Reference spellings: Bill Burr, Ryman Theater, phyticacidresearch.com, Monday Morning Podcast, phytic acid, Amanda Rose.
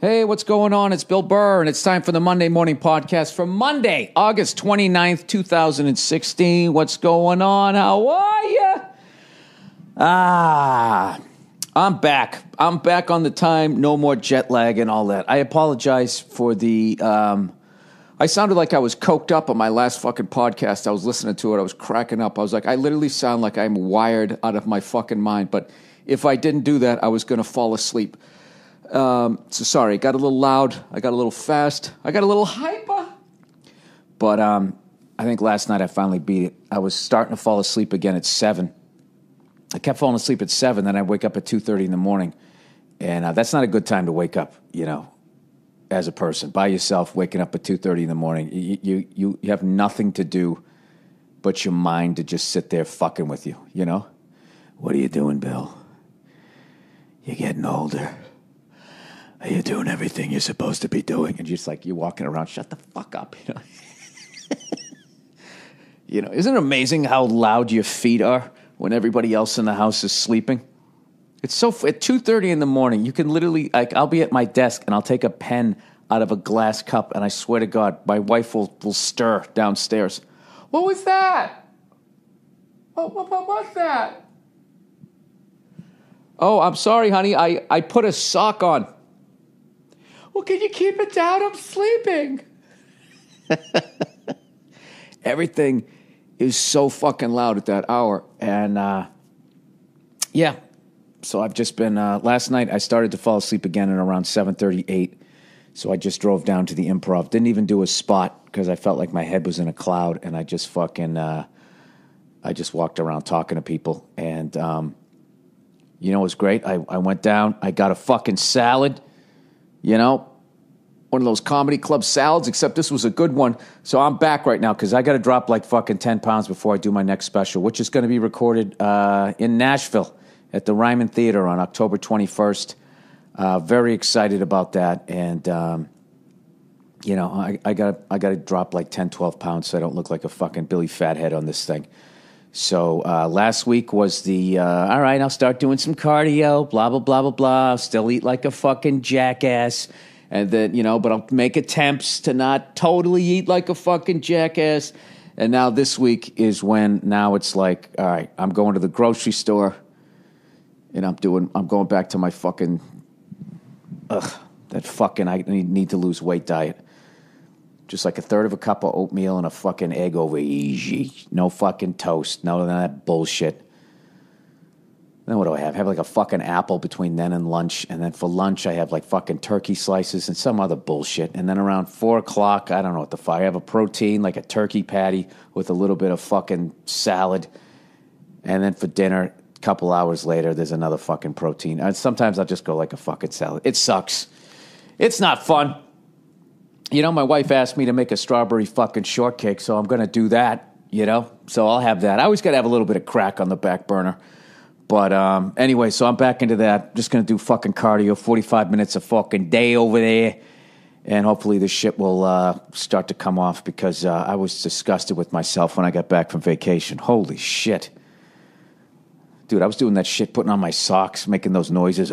Hey, what's going on? It's Bill Burr, and it's time for the Monday Morning Podcast for Monday, August 29th, 2016. What's going on? How are you? I'm back on the time. No more jet lag and all that. I apologize for the... I sounded like I was coked up on my last fucking podcast. I was listening to it. I was cracking up. I was like, I literally sound like I'm wired out of my fucking mind. But if I didn't do that, I was going to fall asleep. So sorry, got a little loud, I got a little fast, I got a little hyper, but, I think last night I finally beat it. I was starting to fall asleep again at 7. I kept falling asleep at 7, then I wake up at 2:30 in the morning, and, that's not a good time to wake up, you know, as a person, by yourself, waking up at 2:30 in the morning. You have nothing to do but your mind to just sit there fucking with you, you know? What are you doing, Bill? You're getting older. Are you doing everything you're supposed to be doing? And just like, you're walking around, shut the fuck up, you know? You know, isn't it amazing how loud your feet are when everybody else in the house is sleeping? It's so, at 2:30 in the morning, you can literally, like, I'll be at my desk and I'll take a pen out of a glass cup and I swear to God, my wife will stir downstairs. What was that? What was that? Oh, I'm sorry, honey, I put a sock on. Well, can you keep it down? I'm sleeping. Everything is so fucking loud at that hour. And, yeah, so I've just been, last night I started to fall asleep again at around 7:38. So I just drove down to the Improv. Didn't even do a spot because I felt like my head was in a cloud. And I just fucking, I just walked around talking to people. And, you know, it was great. I went down, I got a fucking salad. You know, one of those comedy club salads, except this was a good one. So I'm back right now because I got to drop like fucking 10 pounds before I do my next special, which is going to be recorded in Nashville at the Ryman Theater on October 21st. Very excited about that. And, you know, I got to drop like 10, 12 pounds so I don't look like a fucking Billy Fathead on this thing. So last week was the, all right, I'll start doing some cardio, blah, blah, blah, blah, blah. I'll still eat like a fucking jackass. And then, you know, but I'll make attempts to not totally eat like a fucking jackass. And now this week is when now it's like, all right, I'm going to the grocery store and I'm going back to my fucking, I need to lose weight diet. Just like a third of a cup of oatmeal and a fucking egg over easy. No fucking toast. None of that bullshit. Then what do I have? I have like a fucking apple between then and lunch. And then for lunch, I have like fucking turkey slices and some other bullshit. And then around 4 o'clock, I don't know what the fuck. I have a protein, like a turkey patty with a little bit of fucking salad. And then for dinner, a couple hours later, there's another fucking protein. And sometimes I'll just go like a fucking salad. It sucks. It's not fun. You know, my wife asked me to make a strawberry fucking shortcake, so I'm going to do that, you know? So I'll have that. I always got to have a little bit of crack on the back burner. But anyway, so I'm back into that. Just going to do fucking cardio, 45 minutes a fucking day over there. And hopefully this shit will start to come off because I was disgusted with myself when I got back from vacation. Holy shit. Dude, I was doing that shit, putting on my socks, making those noises.